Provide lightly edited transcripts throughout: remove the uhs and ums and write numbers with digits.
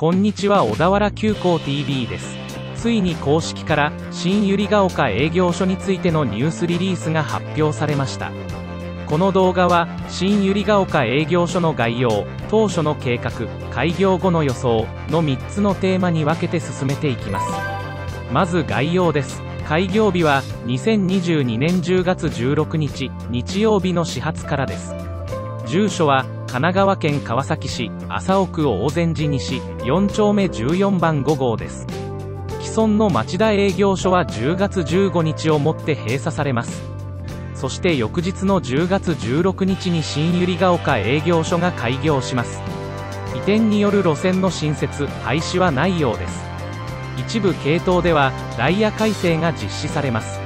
こんにちは、小田原急行 TV です。ついに公式から新百合ヶ丘営業所についてのニュースリリースが発表されました。この動画は新百合ヶ丘営業所の概要、当初の計画、開業後の予想の3つのテーマに分けて進めていきます。まず概要です。開業日は2022年10月16日、日曜日の始発からです。住所は神奈川県川崎市麻生区大善寺西4丁目14番5号です。既存の町田営業所は10月15日をもって閉鎖されます。そして翌日の10月16日に新百合ヶ丘営業所が開業します。移転による路線の新設・廃止はないようです。一部系統ではダイヤ改正が実施されます。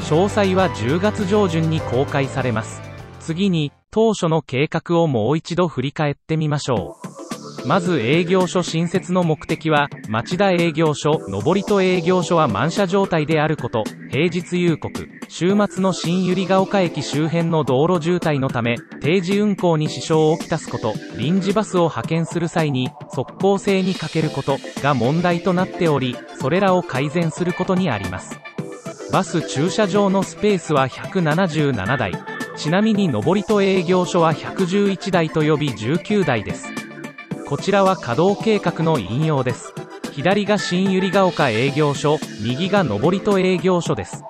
詳細は10月上旬に公開されます。次に、当初の計画をもう一度振り返ってみましょう。まず営業所新設の目的は、町田営業所、登戸営業所は満車状態であること、平日夕刻、週末の新百合ヶ丘駅周辺の道路渋滞のため、定時運行に支障をきたすこと、臨時バスを派遣する際に、即効性に欠けることが問題となっており、それらを改善することにあります。バス駐車場のスペースは177台。ちなみに登戸営業所は111台と予備19台です。こちらは稼働計画の引用です。左が新百合ヶ丘営業所、右が登戸営業所です。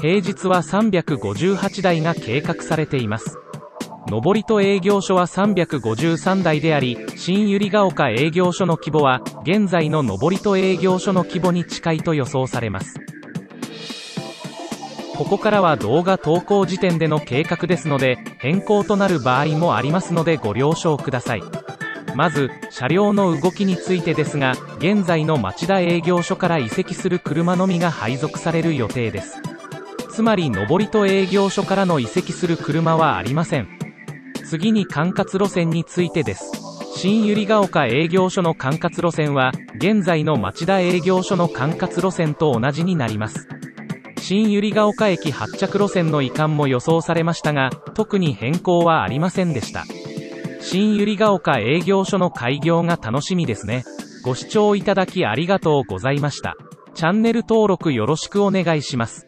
平日は358台が計画されています。登戸営業所は353台であり、新百合ヶ丘営業所の規模は、現在の登戸営業所の規模に近いと予想されます。ここからは動画投稿時点での計画ですので、変更となる場合もありますのでご了承ください。まず、車両の動きについてですが、現在の町田営業所から移籍する車のみが配属される予定です。つまり、登戸営業所からの移籍する車はありません。次に管轄路線についてです。新百合ヶ丘営業所の管轄路線は、現在の町田営業所の管轄路線と同じになります。新百合ヶ丘駅発着路線の移管も予想されましたが、特に変更はありませんでした。新百合ヶ丘営業所の開業が楽しみですね。ご視聴いただきありがとうございました。チャンネル登録よろしくお願いします。